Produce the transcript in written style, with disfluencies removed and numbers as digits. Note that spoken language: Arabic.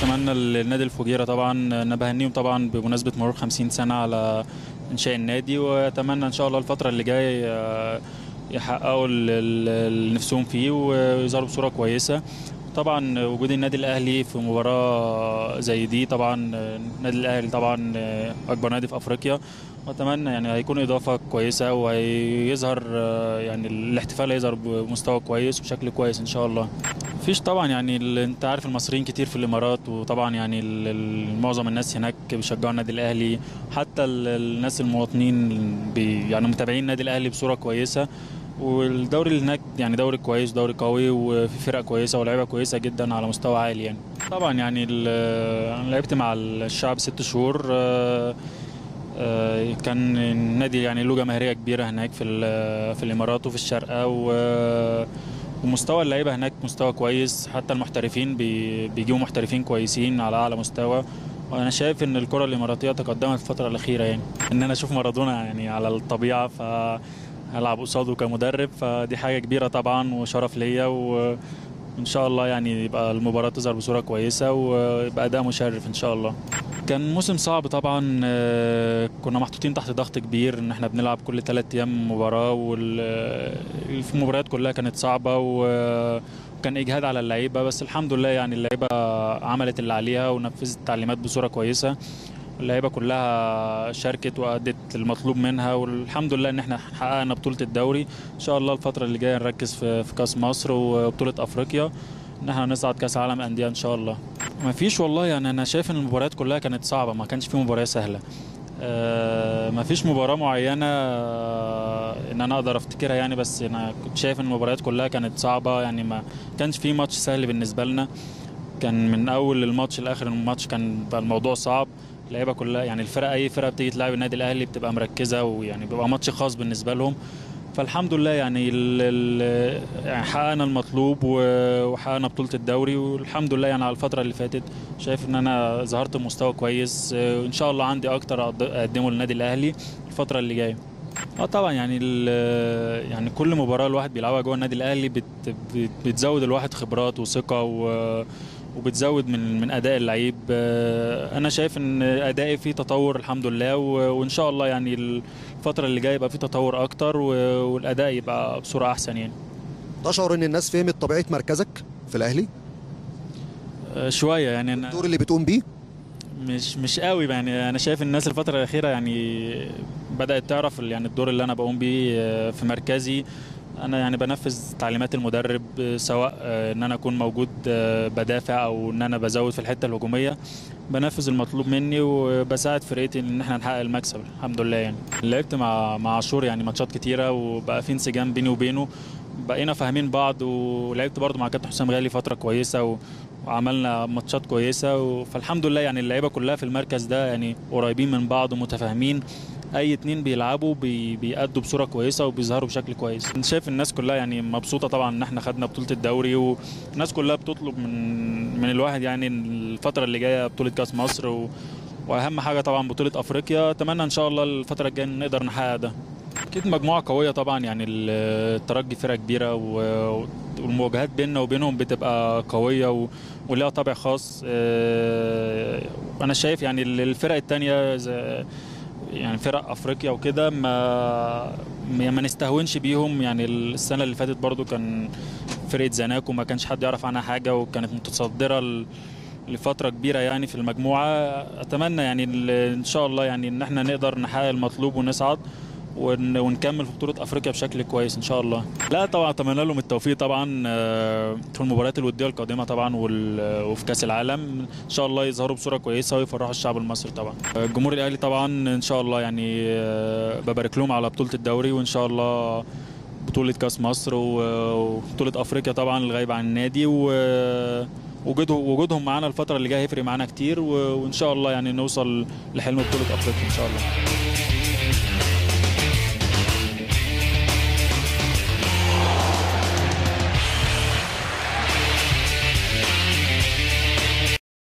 اتمنى للنادي الفجيرة طبعا ان بهنيهم طبعا بمناسبه مرور 50 سنه على انشاء النادي، واتمنى ان شاء الله الفتره اللي جايه يحققوا اللي نفسهم فيه ويظهروا بصوره كويسه. طبعا وجود النادي الاهلي في مباراه زي دي، طبعا النادي الاهلي طبعا اكبر نادي في افريقيا، واتمنى يعني هيكون اضافه كويسه وهيظهر يعني الاحتفال هيظهر بمستوى كويس وبشكل كويس ان شاء الله. مفيش طبعا يعني انت عارف المصريين كتير في الامارات، وطبعا يعني معظم الناس هناك بيشجعوا النادي الاهلي، حتى الناس المواطنين يعني متابعين النادي الاهلي بصوره كويسه، والدوري اللي هناك يعني دوري كويس، دوري قوي، وفي فرق كويسه ولاعيبه كويسه جدا على مستوى عالي. يعني طبعا يعني انا لعبت مع الشعب 6 شهور، كان النادي يعني له جماهيريه كبيره هناك في الامارات وفي الشارقه، ومستوى اللعيبه هناك مستوى كويس، حتى المحترفين بيجيبوا محترفين كويسين على اعلى مستوى، وانا شايف ان الكره الاماراتيه تقدمت الفتره الاخيره. يعني ان انا اشوف مارادونا يعني على الطبيعه هلعب قصاده كمدرب، فدي حاجه كبيره طبعا وشرف ليا، وان شاء الله يعني يبقى المباراه تظهر بصوره كويسه ويبقى اداء مشرف ان شاء الله. كان موسم صعب طبعا، كنا محطوطين تحت ضغط كبير ان احنا بنلعب كل 3 ايام مباراه، والمباريات كلها كانت صعبه وكان اجهاد على اللعيبه، بس الحمد لله يعني اللعيبه عملت اللي عليها ونفذت التعليمات بصوره كويسه، اللعيبه كلها شاركت وادت المطلوب منها، والحمد لله ان احنا حققنا بطوله الدوري. ان شاء الله الفتره اللي جايه نركز في كاس مصر وبطوله افريقيا، ان احنا نصعد كاس عالم انديه ان شاء الله. ما فيش والله يعني انا شايف ان المباريات كلها كانت صعبه، ما كانش في مباراه سهله، ما فيش مباراه معينه ان انا اقدر افتكرها يعني، بس انا كنت شايف ان المباريات كلها كانت صعبه، يعني ما كانش في ماتش سهل بالنسبه لنا، كان من اول الماتش لاخر الماتش كان الموضوع صعب. اللعيبه كلها يعني الفرق اي فرقه بتيجي تلعب النادي الاهلي بتبقى مركزه، ويعني بيبقى ماتش خاص بالنسبه لهم، فالحمد لله يعني حققنا المطلوب وحققنا بطوله الدوري، والحمد لله يعني على الفتره اللي فاتت شايف ان انا ظهرت بمستوى كويس، وان شاء الله عندي اكتر اقدمه للنادي الاهلي الفتره اللي جايه. طبعا يعني يعني كل مباراه الواحد بيلعبها جوه النادي الاهلي بتزود الواحد خبرات وثقه وبتزود من اداء اللعيب. انا شايف ان ادائي فيه تطور الحمد لله، وان شاء الله يعني الفتره اللي جايه يبقى فيه تطور اكتر والاداء يبقى بصوره احسن. يعني تشعر ان الناس فهمت طبيعه مركزك في الاهلي شويه؟ يعني انا الدور اللي بتقوم بيه مش قوي، يعني انا شايف الناس الفتره الاخيره يعني بدات تعرف يعني الدور اللي انا بقوم بيه في مركزي. انا يعني بنفذ تعليمات المدرب، سواء ان انا اكون موجود بدافع او ان انا بزود في الحته الهجوميه، بنفذ المطلوب مني وبساعد فرقتي ان احنا نحقق المكسب الحمد لله. يعني لعبت مع عاشور يعني ماتشات كتيره، وبقى في انسجام بيني وبينه، بقينا فاهمين بعض، ولعبت برضه مع كابتن حسام غالي فتره كويسه وعملنا ماتشات كويسه، فالحمد لله يعني اللعيبه كلها في المركز ده يعني قريبين من بعض ومتفاهمين، اي اتنين بيلعبوا بيأدوا بصوره كويسه وبيظهروا بشكل كويس. انا شايف الناس كلها يعني مبسوطه طبعا ان احنا خدنا بطوله الدوري، والناس كلها بتطلب من الواحد يعني الفتره اللي جايه بطوله كاس مصر، واهم حاجه طبعا بطوله افريقيا. اتمنى ان شاء الله الفتره الجايه نقدر نحقق ده. اكيد مجموعه قويه طبعا، يعني الترجي فرقه كبيره، والمواجهات بيننا وبينهم بتبقى قويه ولها طابع خاص. انا شايف يعني الفرق الثانيه يعني فرق افريقيا وكده ما نستهونش بيهم. يعني السنه اللي فاتت برضو كان فرقه زناكو ما كانش حد يعرف عنها حاجه، وكانت متصدره لفتره كبيره يعني في المجموعه. اتمنى يعني ان شاء الله يعني ان احنا نقدر نحقق المطلوب ونصعد ونكمل في بطوله افريقيا بشكل كويس ان شاء الله. لا طبعا اتمنى لهم التوفيق طبعا في المباريات الوديه القادمه طبعا، وفي كاس العالم ان شاء الله يظهروا بصوره كويسه ويفرحوا الشعب المصري طبعا. الجمهور الاهلي طبعا ان شاء الله يعني ببارك لهم على بطوله الدوري، وان شاء الله بطوله كاس مصر وبطوله افريقيا طبعا الغايبه عن النادي، ووجودهم معانا الفتره اللي جايه هيفرق معانا كتير، وان شاء الله يعني نوصل لحلم بطوله افريقيا ان شاء الله.